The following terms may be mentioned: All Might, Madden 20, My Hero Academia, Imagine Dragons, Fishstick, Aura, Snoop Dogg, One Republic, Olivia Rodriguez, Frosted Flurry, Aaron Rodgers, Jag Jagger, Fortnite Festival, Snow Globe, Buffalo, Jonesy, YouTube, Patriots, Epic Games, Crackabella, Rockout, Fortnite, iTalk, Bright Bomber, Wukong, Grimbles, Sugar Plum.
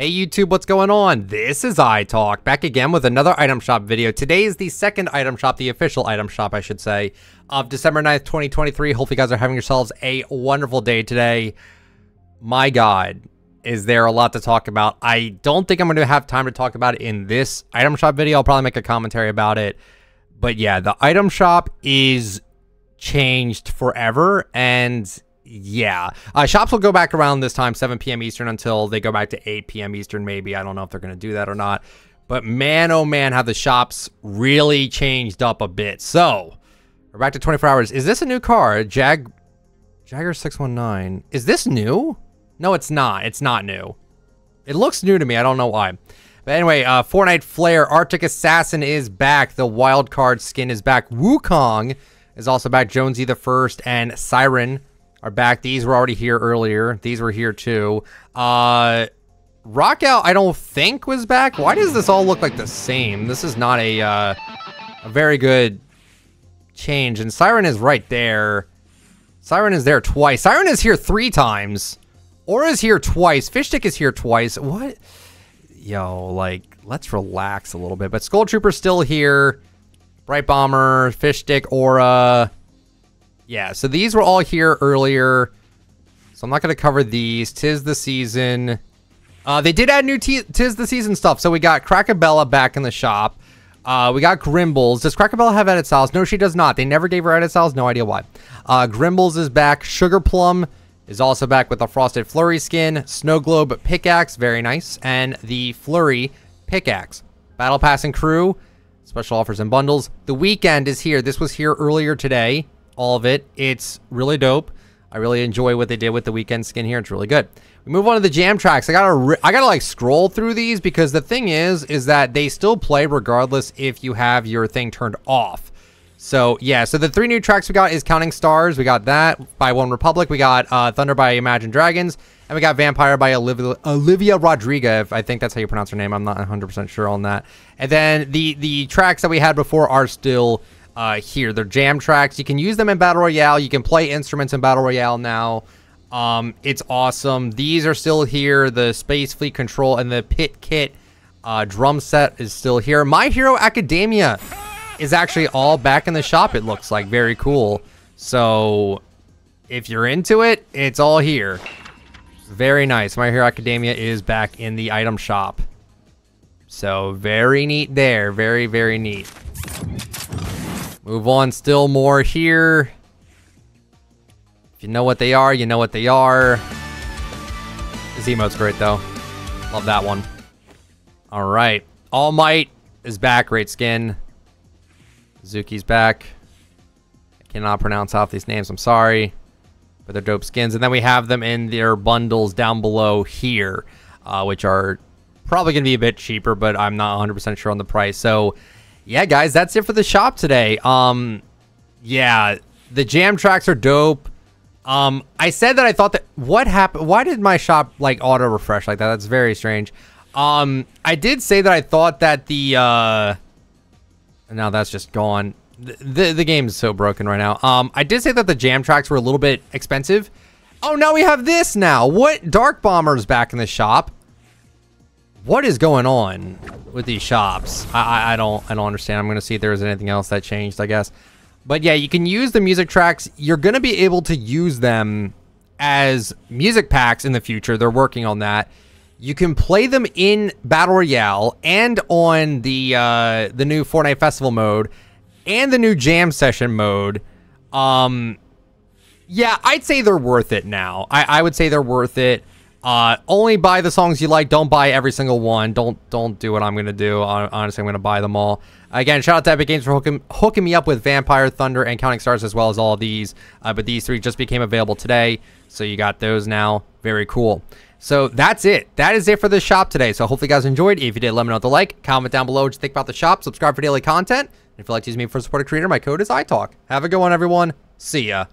Hey YouTube, what's going on? This is iTalk, back again with another item shop video. Today is the second item shop, the official item shop, I should say, of December 9th, 2023. Hopefully you guys are having yourselves a wonderful day today. My God, is there a lot to talk about? I don't think I'm going to have time to talk about it in this item shop video. I'll probably make a commentary about it. But yeah, the item shop is changed forever, and yeah, shops will go back around this time, 7 p.m. Eastern, until they go back to 8 p.m. Eastern, maybe. I don't know if they're going to do that or not. But man, oh man, have the shops really changed up a bit. So, we're back to 24 hours. Is this a new car? Jagger 619. Is this new? No, it's not. It's not new. It looks new to me. I don't know why. But anyway, Fortnite Flair, Arctic Assassin is back. The wild card skin is back. Wukong is also back. Jonesy the First and Siren are back. These were already here earlier. These were here too. Rockout, I don't think, was back. Why does this all look like the same? This is not a very good change. And Siren is right there. Siren is there twice. Siren is here 3 times. Aura is here twice. Fishstick is here twice. What? Yo, like, let's relax a little bit. But Skull Trooper's still here. Bright Bomber, Fishstick, Aura. Yeah, so these were all here earlier, so I'm not going to cover these. Tis the Season. They did add new Tis the Season stuff, so we got Crackabella back in the shop. We got Grimbles. Does Crackabella have edit styles? No, she does not. They never gave her edit styles. No idea why. Grimbles is back. Sugar Plum is also back with the Frosted Flurry skin. Snow Globe pickaxe, very nice. And the Flurry pickaxe. Battle Pass and Crew, special offers and bundles. The Weeknd is here. This was here earlier today. All of it. It's really dope. I really enjoy what they did with the Weeknd skin here. It's really good. We move on to the jam tracks. I gotta like scroll through these because the thing is that they still play regardless if you have your thing turned off. So yeah, so the 3 new tracks we got is Counting Stars. We got that by One Republic. We got Thunder by Imagine Dragons, and we got Vampire by Olivia Rodriguez. I think that's how you pronounce her name. I'm not 100% sure on that. And then the tracks that we had before are still here. They're jam tracks. You can use them in Battle Royale. You can play instruments in Battle Royale now. It's awesome. These are still here. The Space Fleet Control and the Pit Kit drum set is still here. My Hero Academia is actually all back in the shop, it looks like. Very cool. So if you're into it, it's all here. Very nice. My Hero Academia is back in the item shop. So very neat there. Very, very neat. Move on, still more here. If you know what they are, you know what they are. This emote's great though. Love that one. All right. All Might is back, great skin. Zuki's back. I cannot pronounce half these names, I'm sorry. But they're dope skins. And then we have them in their bundles down below here, which are probably gonna be a bit cheaper, but I'm not 100% sure on the price. So yeah, guys, that's it for the shop today. Yeah, the jam tracks are dope. I said that I thought that... What happened? Why did my shop, like, auto-refresh like that? That's very strange. I did say that I thought that the... Now that's just gone. The game is so broken right now. I did say that the jam tracks were a little bit expensive. Oh, now we have this now. What? Dark Bomber's back in the shop. What is going on with these shops? I don't understand. I'm going to see if there's anything else that changed, I guess. But yeah, you can use the music tracks. You're going to be able to use them as music packs in the future. They're working on that. You can play them in Battle Royale and on the new Fortnite Festival mode and the new Jam Session mode. Yeah, I'd say they're worth it now. I would say they're worth it. Only buy the songs you like. Don't buy every single one. Don't do what I'm gonna do. Honestly, I'm gonna buy them all. Again, shout out to Epic Games for hooking me up with Vampire, Thunder, and Counting Stars, as well as all of these. But these 3 just became available today, so you got those now. Very cool. So that's it. That is it for the shop today. So hopefully you guys enjoyed. If you did, let me know with a like. Comment down below what you think about the shop. Subscribe for daily content. And if you'd like to use me for a supporter creator, my code is iTalk. Have a good one, everyone. See ya.